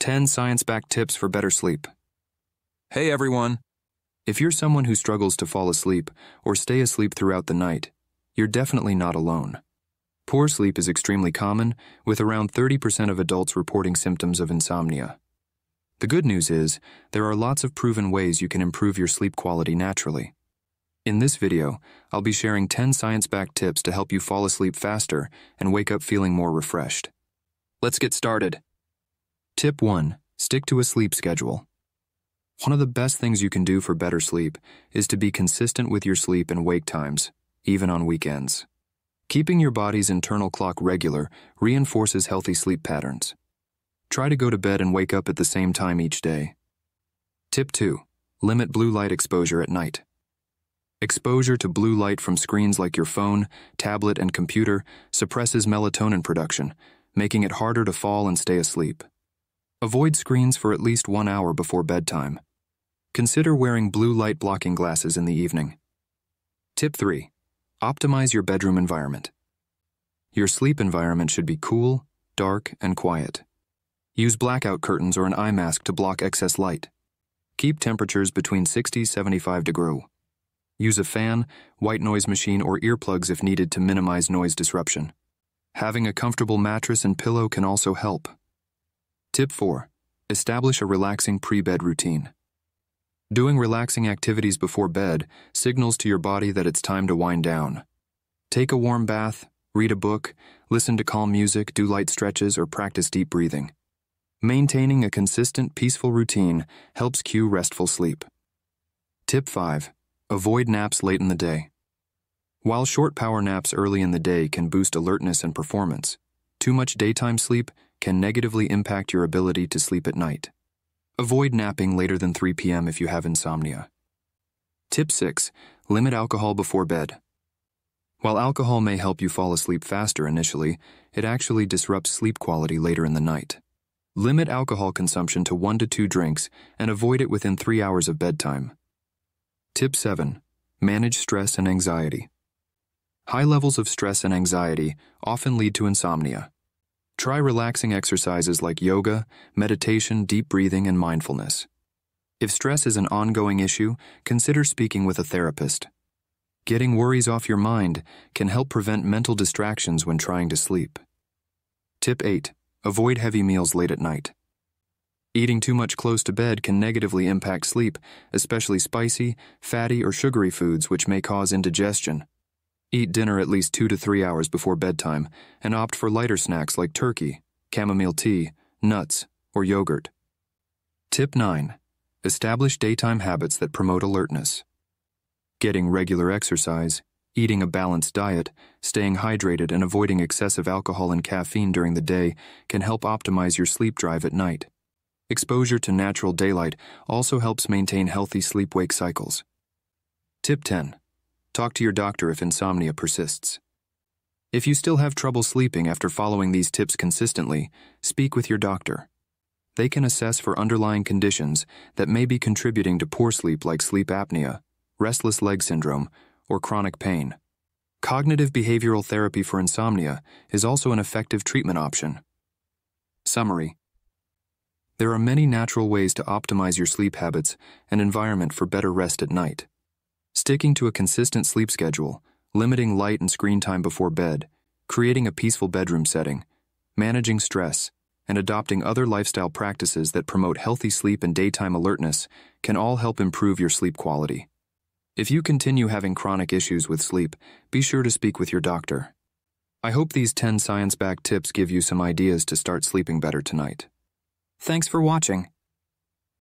10 science-backed tips for better sleep. Hey everyone! If you're someone who struggles to fall asleep or stay asleep throughout the night, you're definitely not alone. Poor sleep is extremely common, with around 30% of adults reporting symptoms of insomnia. The good news is, there are lots of proven ways you can improve your sleep quality naturally. In this video, I'll be sharing 10 science-backed tips to help you fall asleep faster and wake up feeling more refreshed. Let's get started! Tip 1. Stick to a sleep schedule. One of the best things you can do for better sleep is to be consistent with your sleep and wake times, even on weekends. Keeping your body's internal clock regular reinforces healthy sleep patterns. Try to go to bed and wake up at the same time each day. Tip 2. Limit blue light exposure at night. Exposure to blue light from screens like your phone, tablet, and computer suppresses melatonin production, making it harder to fall and stay asleep. Avoid screens for at least 1 hour before bedtime. Consider wearing blue light blocking glasses in the evening. Tip 3. Optimize your bedroom environment. Your sleep environment should be cool, dark, and quiet. Use blackout curtains or an eye mask to block excess light. Keep temperatures between 60-75 degrees. Use a fan, white noise machine, or earplugs if needed to minimize noise disruption. Having a comfortable mattress and pillow can also help. Tip 4. Establish a relaxing pre-bed routine. Doing relaxing activities before bed signals to your body that it's time to wind down. Take a warm bath, read a book, listen to calm music, do light stretches, or practice deep breathing. Maintaining a consistent, peaceful routine helps cue restful sleep. Tip 5. Avoid naps late in the day. While short power naps early in the day can boost alertness and performance, too much daytime sleep can negatively impact your ability to sleep at night. Avoid napping later than 3 p.m. if you have insomnia. Tip 6. Limit alcohol before bed. While alcohol may help you fall asleep faster initially, it actually disrupts sleep quality later in the night. Limit alcohol consumption to 1 to 2 drinks and avoid it within 3 hours of bedtime. Tip 7. Manage stress and anxiety. High levels of stress and anxiety often lead to insomnia. Try relaxing exercises like yoga, meditation, deep breathing, and mindfulness. If stress is an ongoing issue, consider speaking with a therapist. Getting worries off your mind can help prevent mental distractions when trying to sleep. Tip 8. Avoid heavy meals late at night. Eating too much close to bed can negatively impact sleep, especially spicy, fatty, or sugary foods, which may cause indigestion. Eat dinner at least 2 to 3 hours before bedtime and opt for lighter snacks like turkey, chamomile tea, nuts, or yogurt. Tip 9. Establish daytime habits that promote alertness. Getting regular exercise, eating a balanced diet, staying hydrated, and avoiding excessive alcohol and caffeine during the day can help optimize your sleep drive at night. Exposure to natural daylight also helps maintain healthy sleep-wake cycles. Tip 10. Talk to your doctor if insomnia persists. If you still have trouble sleeping after following these tips consistently, speak with your doctor. They can assess for underlying conditions that may be contributing to poor sleep, like sleep apnea, restless leg syndrome, or chronic pain. Cognitive behavioral therapy for insomnia is also an effective treatment option. Summary: there are many natural ways to optimize your sleep habits and environment for better rest at night. Sticking to a consistent sleep schedule, limiting light and screen time before bed, creating a peaceful bedroom setting, managing stress, and adopting other lifestyle practices that promote healthy sleep and daytime alertness can all help improve your sleep quality. If you continue having chronic issues with sleep, be sure to speak with your doctor. I hope these 10 science-backed tips give you some ideas to start sleeping better tonight. Thanks for watching.